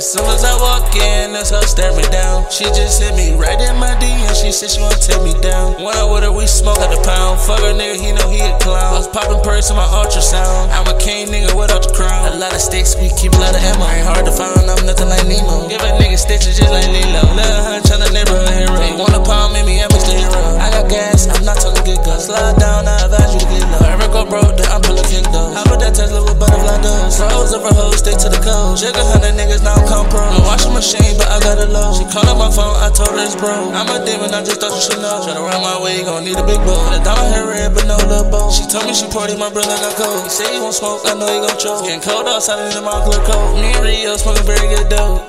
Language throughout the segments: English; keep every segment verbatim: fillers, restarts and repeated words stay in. As soon as I walk in, that's her staring down. She just hit me right in my D M. She said she wanna take me down. When I with her, we smoke at the pound. Fuck her nigga, he know he a clown. I was popping perks on my ultrasound. I'm a king nigga without the crown. A lot of sticks, we keep a lot of ammo. Ain't hard to find, I'm nothing like Nemo. Give a nigga stitches just like Lilo. Lil' hun tryna neighborhood hero. They wanna palm in me, I'm a hero. I got gas, I'm not talking good guns. Slide down, I advise you to get low. Ever go broke, then I'm pulling kick though. How about that Tesla with butterfly doors? Rose over hoes, stick to the code. Jiggle hundred niggas, now I'm come pro. I'm washing machine, but I got a low. She called up my phone, I told her it's bro. I'm a demon, I just thought you should know. Try to run my way, gon' need a big bow. The diamond hair red, but no little bow. She told me she party, my brother got cold. He say he won't smoke, I know he gon' choke. Getting cold outside, I need a mouth look cold. Me and Rio smoking very good dope.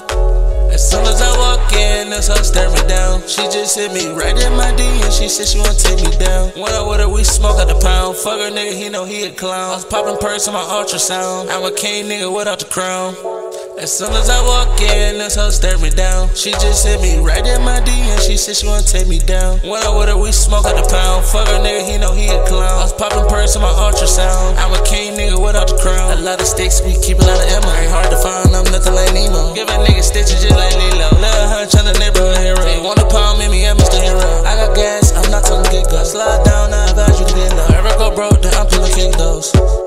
As soon as I walk in, that's her staring down. She just hit me right in my D and she said she wanna take me down. When I with her, we smoke at the pound. Fuck her nigga, he know he a clown. I was popping perks on my ultrasound. I'm a king nigga without the crown. As soon as I walk in, that's her staring down. She just hit me right in my D and she said she wanna take me down. When I with her, we smoke at the pound. Fuck her nigga, he know he a clown. I was popping perks on my ultrasound. I'm a king nigga without the crown. A lot of sticks, we keep a lot of ammo. Ain't hard to find, I'm nothing like Nemo. Give a nigga stitches just like Lilo. Lil' hun tryna neighborhood hero. They wanna palm in me, I'm Mister Hero. I got gas, I'm not talking get guns. Slide down, I advise you to get low. Ever go broke, then I'm pulling kick those.